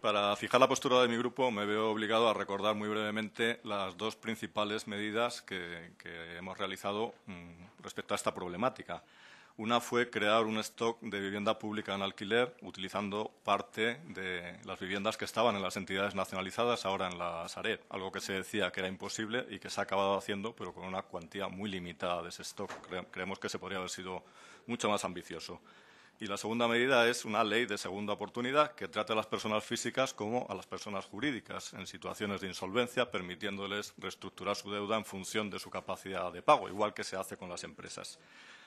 Para fijar la postura de mi grupo, me veo obligado a recordar muy brevemente las dos principales medidas que hemos realizado respecto a esta problemática. Una fue crear un stock de vivienda pública en alquiler, utilizando parte de las viviendas que estaban en las entidades nacionalizadas, ahora en la SAREB, algo que se decía que era imposible y que se ha acabado haciendo, pero con una cuantía muy limitada de ese stock. Creemos que se podría haber sido mucho más ambicioso. Y la segunda medida es una ley de segunda oportunidad que trate a las personas físicas como a las personas jurídicas en situaciones de insolvencia, permitiéndoles reestructurar su deuda en función de su capacidad de pago, igual que se hace con las empresas.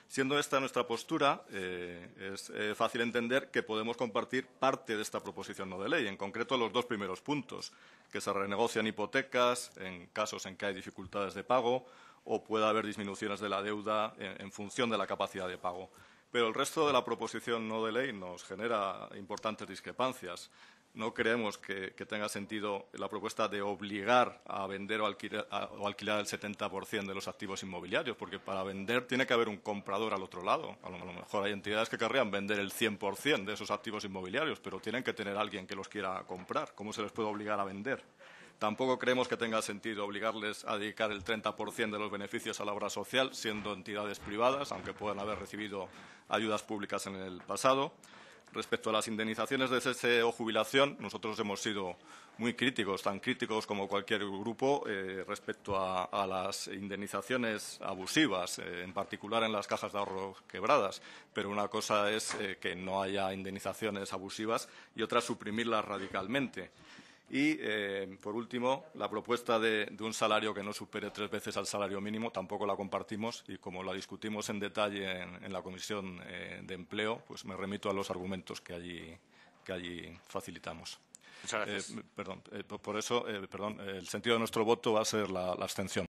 Siendo esta nuestra postura, es fácil entender que podemos compartir parte de esta proposición no de ley, en concreto los dos primeros puntos, que se renegocian hipotecas en casos en que hay dificultades de pago o pueda haber disminuciones de la deuda en función de la capacidad de pago. Pero el resto de la proposición no de ley nos genera importantes discrepancias. No creemos que tenga sentido la propuesta de obligar a vender o alquilar el 70% de los activos inmobiliarios, porque para vender tiene que haber un comprador al otro lado. A lo mejor hay entidades que querrían vender el 100% de esos activos inmobiliarios, pero tienen que tener alguien que los quiera comprar. ¿Cómo se les puede obligar a vender? Tampoco creemos que tenga sentido obligarles a dedicar el 30% de los beneficios a la obra social, siendo entidades privadas, aunque puedan haber recibido ayudas públicas en el pasado. Respecto a las indemnizaciones de cese o jubilación, nosotros hemos sido muy críticos, tan críticos como cualquier grupo, respecto a las indemnizaciones abusivas, en particular en las cajas de ahorro quebradas. Pero una cosa es que no haya indemnizaciones abusivas y otra suprimirlas radicalmente. Y, por último, la propuesta de un salario que no supere 3 veces al salario mínimo tampoco la compartimos y, como la discutimos en detalle en la Comisión de Empleo, pues me remito a los argumentos que allí facilitamos. Muchas gracias. Por eso, el sentido de nuestro voto va a ser la abstención.